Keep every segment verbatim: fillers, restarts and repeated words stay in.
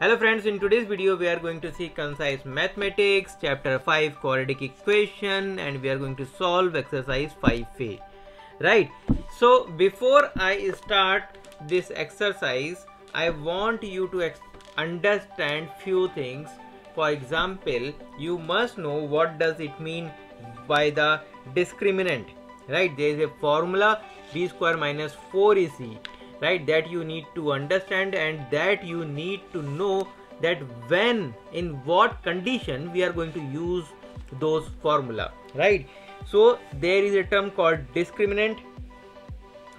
Hello friends, in today's video we are going to see concise mathematics chapter five quadratic equation, and we are going to solve exercise five A. Right, so before I start this exercise, I want you to understand few things. For example, you must know what does it mean by the discriminant. Right, there is a formula b square minus four A C. Right, that you need to understand, and that you need to know that when, in what condition we are going to use those formula. Right, so there is a term called discriminant.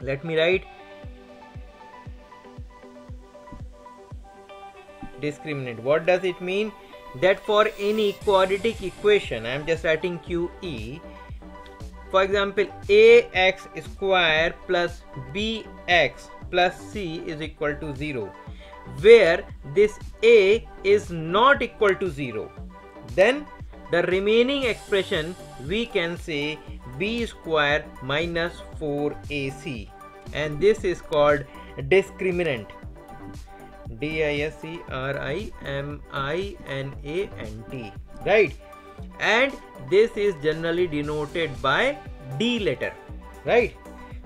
Let me write discriminant. What does it mean? That for any quadratic equation, I am just writing Q E. For example, ax square plus bx plus c is equal to zero, where this a is not equal to zero, then the remaining expression we can say b square minus four A C, and this is called discriminant. D I S C R I M I N A N T, right? And this is generally denoted by D letter, right?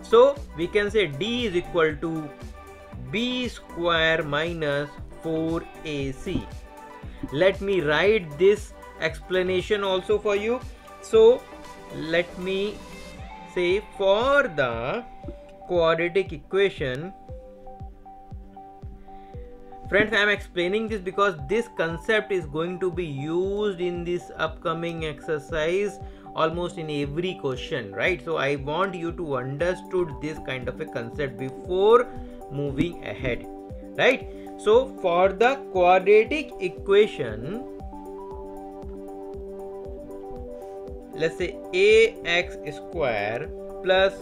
So we can say D is equal to B square minus four A C. Let me write this explanation also for you. So let me say for the quadratic equation, friends, I am explaining this because this concept is going to be used in this upcoming exercise almost in every question, right? So I want you to understood this kind of a concept before moving ahead, right? So for the quadratic equation, let's say ax square plus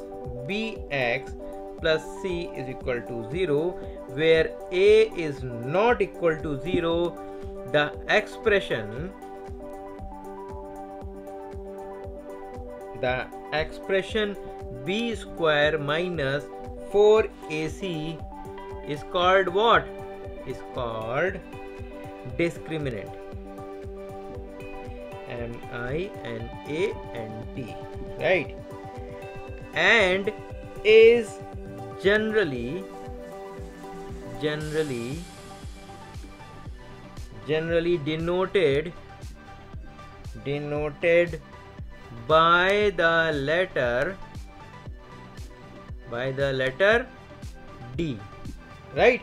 bx plus c is equal to zero, where a is not equal to zero, the expression the expression b square minus four A C is called what? Is called discriminant. M I N A N T, right? And is generally generally generally denoted denoted by the letter by the letter D, right?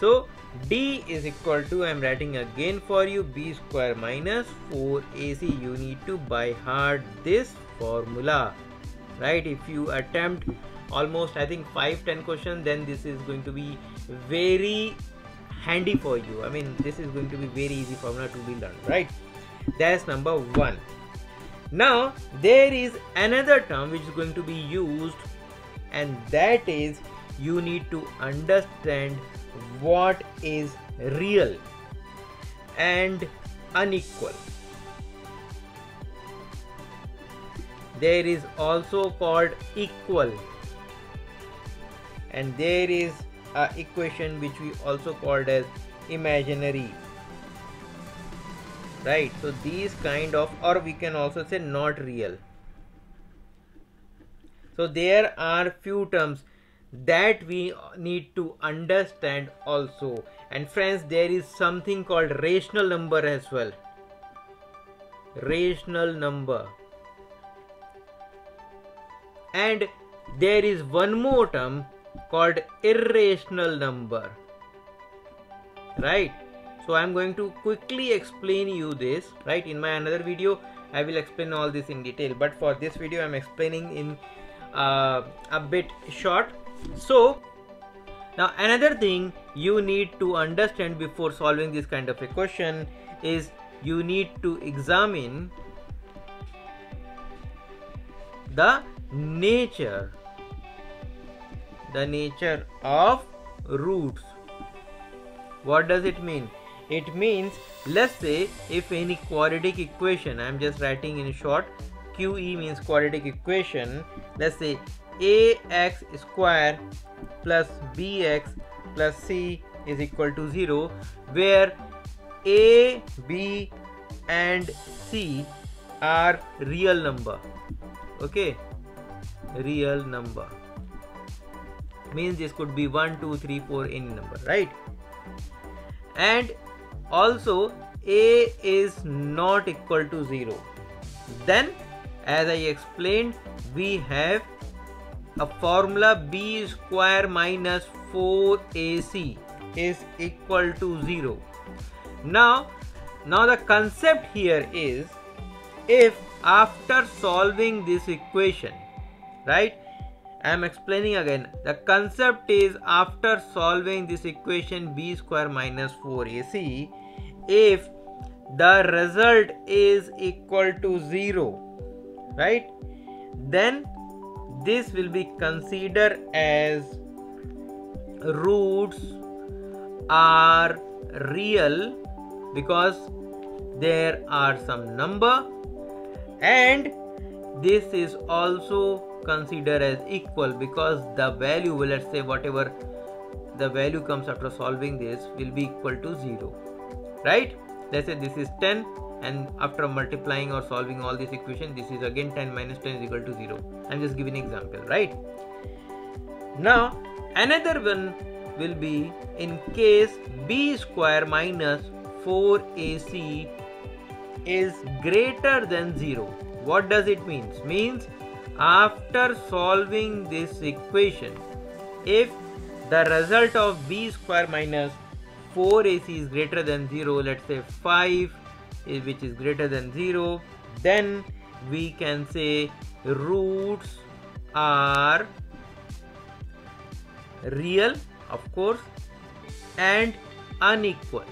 So D is equal to, I am writing again for you, b square minus four A C. You need to by heart this formula, right? If you attempt almost, I think, five to ten questions, then this is going to be very handy for you. I mean, this is going to be very easy formula to be learned, right? That's number one. Now there is another term which is going to be used, and that is you need to understand what is real and unequal. There is also called equal, and there is an equation which we also called as imaginary, right? So these kind of, or we can also say not real. So there are few terms that we need to understand also. And friends, there is something called rational number as well. Rational number. And there is one more term called irrational number, right? So I am going to quickly explain you this, right? In my another video I will explain all this in detail, but for this video I am explaining in uh, a bit short. So now another thing you need to understand before solving this kind of a question is you need to examine the nature the nature of roots. What does it mean? It means, let's say, if any quadratic equation, I am just writing in short, Q E means quadratic equation. Let's say ax square plus bx plus c is equal to zero, where A, B and C are real number. Okay, real number means this could be one, two, three, four, any number, right? And also A is not equal to zero. Then as I explained, we have a formula B square minus four A C is equal to zero. Now, now the concept here is, if after solving this equation, right, I am explaining again, the concept is after solving this equation B square minus four A C, if the result is equal to zero, right, then this will be considered as roots are real because there are some number, and this is also considered as equal because the value, well, let's say whatever the value comes after solving this will be equal to zero, right? Let's say this is ten, and after multiplying or solving all this equation, this is again ten minus ten is equal to zero. I'm just giving an example, right? Now another one will be in case B square minus four A C is greater than zero. What does it mean? Means after solving this equation, if the result of B square minus four A C is greater than zero, let's say five, which is greater than zero, then we can say roots are real, of course, and unequal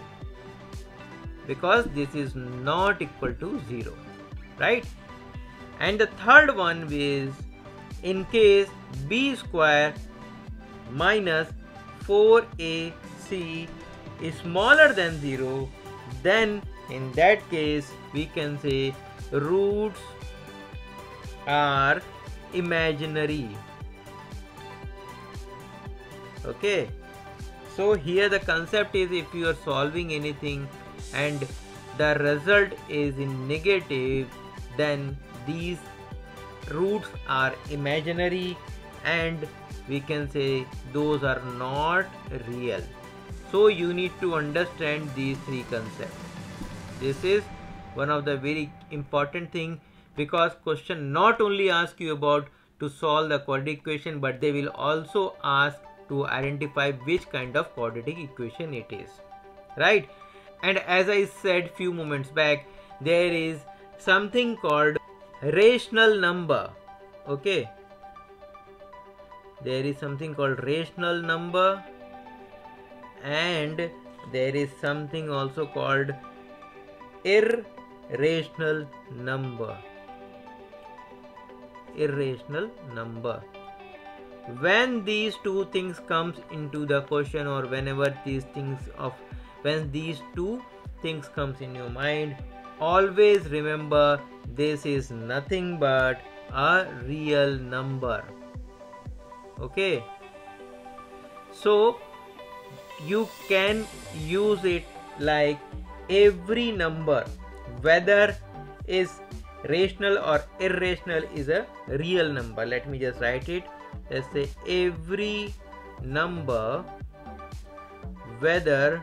because this is not equal to zero, right? And the third one is in case B square minus four A C is smaller than zero, then in that case we can say roots are imaginary. Okay, so here the concept is, if you are solving anything and the result is in negative, then these roots are imaginary and we can say those are not real. So you need to understand these three concepts. This is one of the very important thing, because question not only ask you about to solve the quadratic equation, but they will also ask to identify which kind of quadratic equation it is, right? And as I said few moments back, there is something called rational number. Okay, there is something called rational number, and there is something also called irrational number. Irrational number. When these two things comes into the question, or whenever these things of when these two things comes in your mind, always remember this is nothing but a real number. Okay, so you can use it like every number, whether is rational or irrational, is a real number. Let me just write it. Let's say every number, whether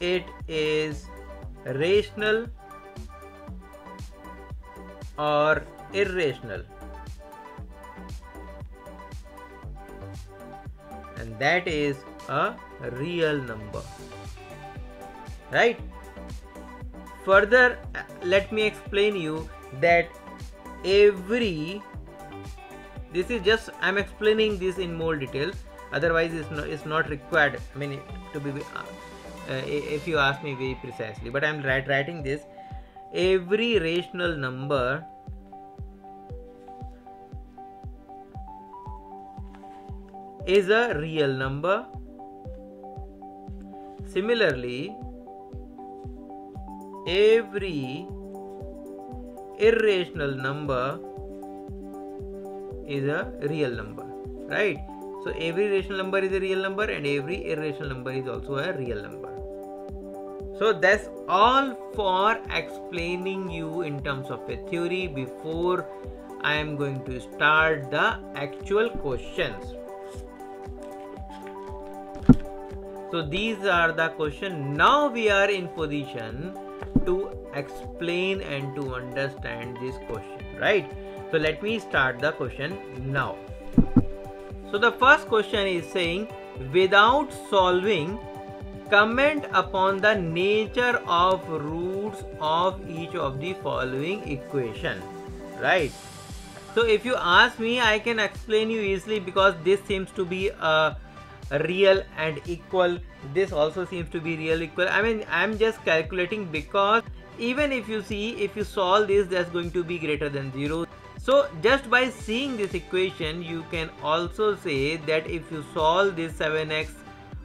it is rational or irrational, and that is a real number, right? Further, let me explain you that every, this is just, I'm explaining this in more detail, otherwise it's not, it's not required, I mean, to be uh, Uh, if you ask me very precisely, but I am writing this. Every rational number is a real number. Similarly, every irrational number is a real number, right? So every rational number is a real number and every irrational number is also a real number. So that's all for explaining you in terms of a theory before I am going to start the actual questions. So these are the questions. Now we are in position to explain and to understand this question, right? So let me start the question now. So the first question is saying, without solving, comment upon the nature of roots of each of the following equation, right? So if you ask me, I can explain you easily because this seems to be a real and equal, this also seems to be real equal. I mean, I'm just calculating because even if you see, if you solve this, that's going to be greater than zero. So just by seeing this equation, you can also say that if you solve this seven x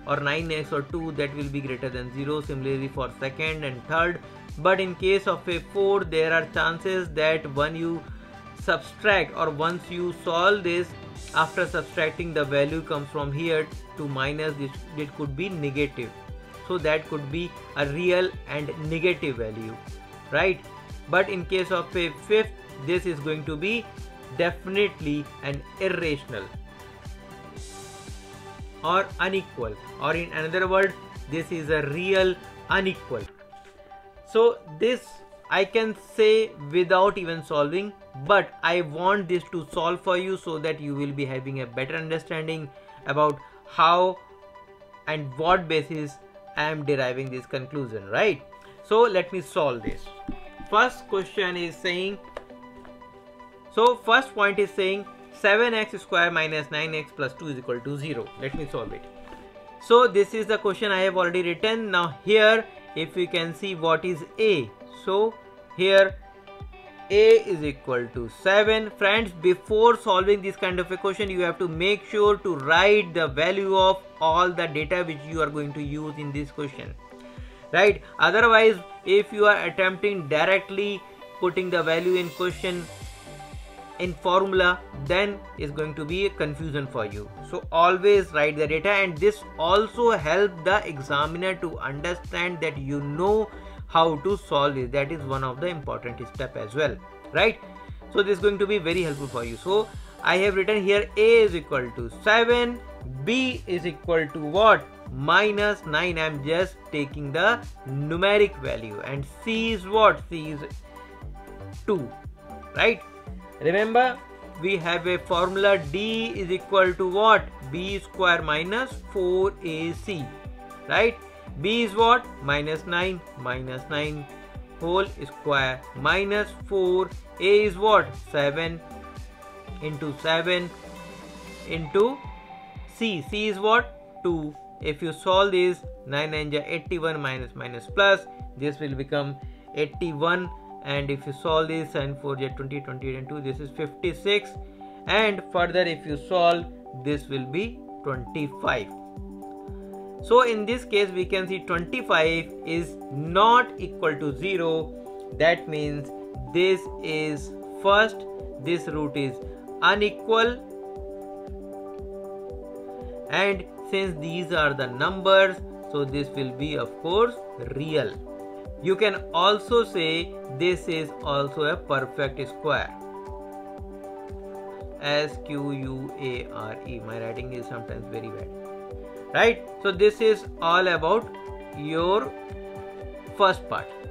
or nine x or two, that will be greater than zero. Similarly for second and third, but in case of a four, there are chances that when you subtract or once you solve this, after subtracting the value comes from here to minus, it, it could be negative. So that could be a real and negative value, right? But in case of a fifth, this is going to be definitely an irrational or unequal, or in another word, this is a real unequal. So this I can say without even solving, but I want this to solve for you so that you will be having a better understanding about how and what basis I am deriving this conclusion, right? So let me solve this. First question is saying, so first point is saying seven x square minus nine x plus two is equal to zero. Let me solve it. So this is the question I have already written. Now here, if you can see what is A, so here A is equal to seven. Friends, before solving this kind of a question, you have to make sure to write the value of all the data which you are going to use in this question, right? Otherwise, if you are attempting directly putting the value in question in formula, then it's going to be a confusion for you. So always write the data, and this also helps the examiner to understand that you know how to solve this. That is one of the important step as well, right? So this is going to be very helpful for you. So I have written here A is equal to seven, B is equal to what? Minus nine. I am just taking the numeric value, and C is what? C is two, right? Remember, we have a formula D is equal to what? B square minus four A C, right? B is what? Minus nine, minus nine whole square minus four. A is what? seven into seven into C. C is what? two. If you solve this, nine and eighty-one minus minus plus, this will become eighty-one. And if you solve this, and four j twenty, twenty-eight and two, this is fifty-six. And further, if you solve, this will be twenty-five. So in this case, we can see twenty-five is not equal to zero. That means this is first, this root is unequal. And since these are the numbers, so this will be of course real. You can also say this is also a perfect square. S Q U A R E. My writing is sometimes very bad. Right? So this is all about your first part.